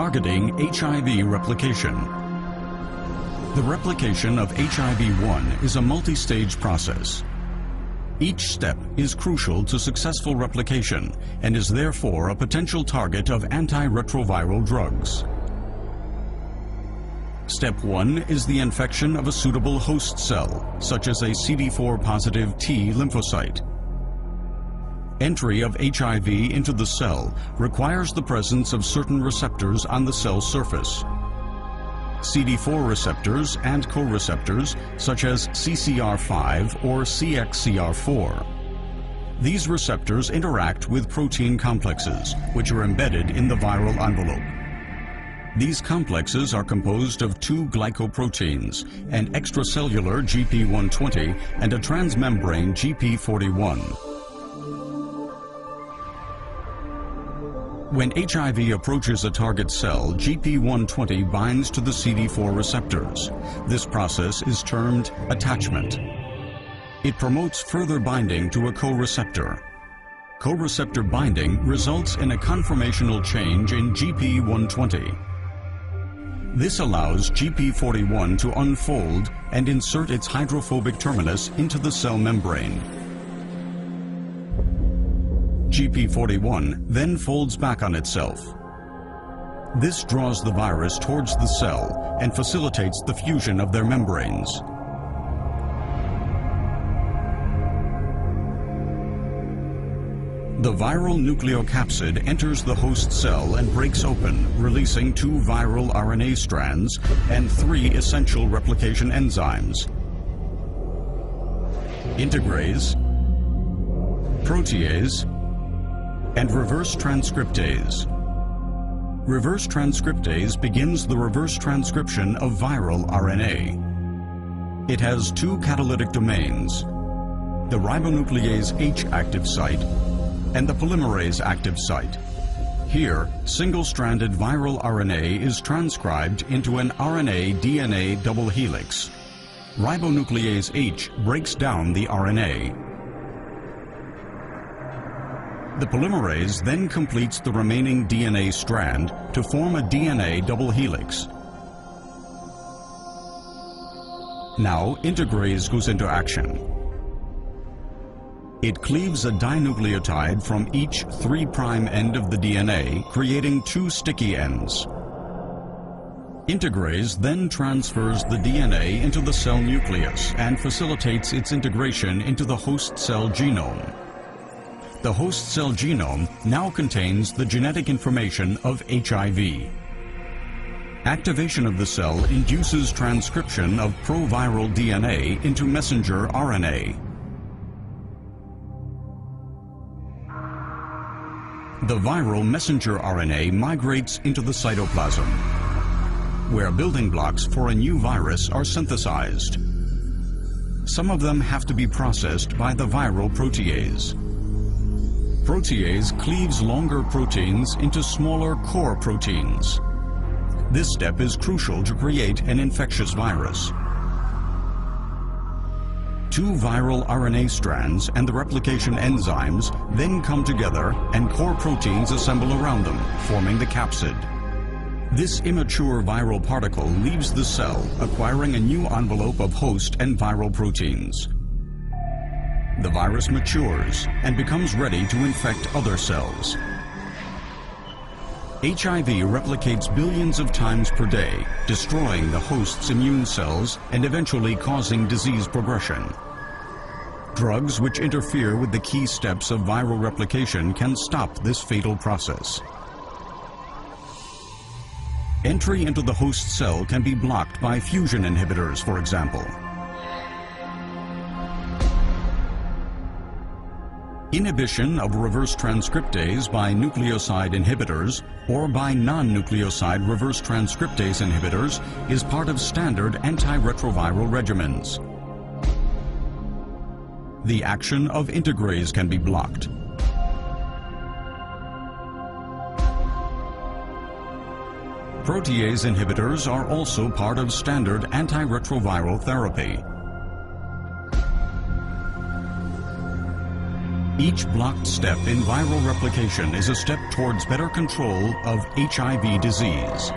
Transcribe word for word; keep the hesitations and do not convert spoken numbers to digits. targeting H I V replication. The replication of H I V one is a multi-stage process. Each step is crucial to successful replication and is therefore a potential target of antiretroviral drugs. Step one is the infection of a suitable host cell, such as a C D four positive T lymphocyte. Entry of H I V into the cell requires the presence of certain receptors on the cell surface. C D four receptors and co-receptors such as C C R five or C X C R four. These receptors interact with protein complexes, which are embedded in the viral envelope. These complexes are composed of two glycoproteins, an extracellular G P one twenty and a transmembrane G P forty-one. When H I V approaches a target cell, G P one twenty binds to the C D four receptors. This process is termed attachment. It promotes further binding to a co-receptor. Co-receptor binding results in a conformational change in G P one twenty. This allows G P forty-one to unfold and insert its hydrophobic terminus into the cell membrane. G P forty-one then folds back on itself. This draws the virus towards the cell and facilitates the fusion of their membranes. The viral nucleocapsid enters the host cell and breaks open, releasing two viral R N A strands and three essential replication enzymes: integrase, protease, and reverse transcriptase. Reverse transcriptase begins the reverse transcription of viral R N A. It has two catalytic domains, the ribonuclease H active site and the polymerase active site. Here, single-stranded viral R N A is transcribed into an R N A D N A double helix. Ribonuclease H breaks down the R N A. The polymerase then completes the remaining D N A strand to form a D N A double helix. Now integrase goes into action. It cleaves a dinucleotide from each three prime end of the D N A, creating two sticky ends. Integrase then transfers the D N A into the cell nucleus and facilitates its integration into the host cell genome. The host cell genome now contains the genetic information of H I V. Activation of the cell induces transcription of proviral D N A into messenger R N A. The viral messenger R N A migrates into the cytoplasm, where building blocks for a new virus are synthesized. Some of them have to be processed by the viral protease. Protease cleaves longer proteins into smaller core proteins. This step is crucial to create an infectious virus. Two viral R N A strands and the replication enzymes then come together and core proteins assemble around them, forming the capsid. This immature viral particle leaves the cell, acquiring a new envelope of host and viral proteins. The virus matures and becomes ready to infect other cells. H I V replicates billions of times per day, destroying the host's immune cells and eventually causing disease progression. Drugs which interfere with the key steps of viral replication can stop this fatal process. Entry into the host cell can be blocked by fusion inhibitors, for example. Inhibition of reverse transcriptase by nucleoside inhibitors or by non-nucleoside reverse transcriptase inhibitors is part of standard antiretroviral regimens. The action of integrase can be blocked. Protease inhibitors are also part of standard antiretroviral therapy. Each blocked step in viral replication is a step towards better control of H I V disease.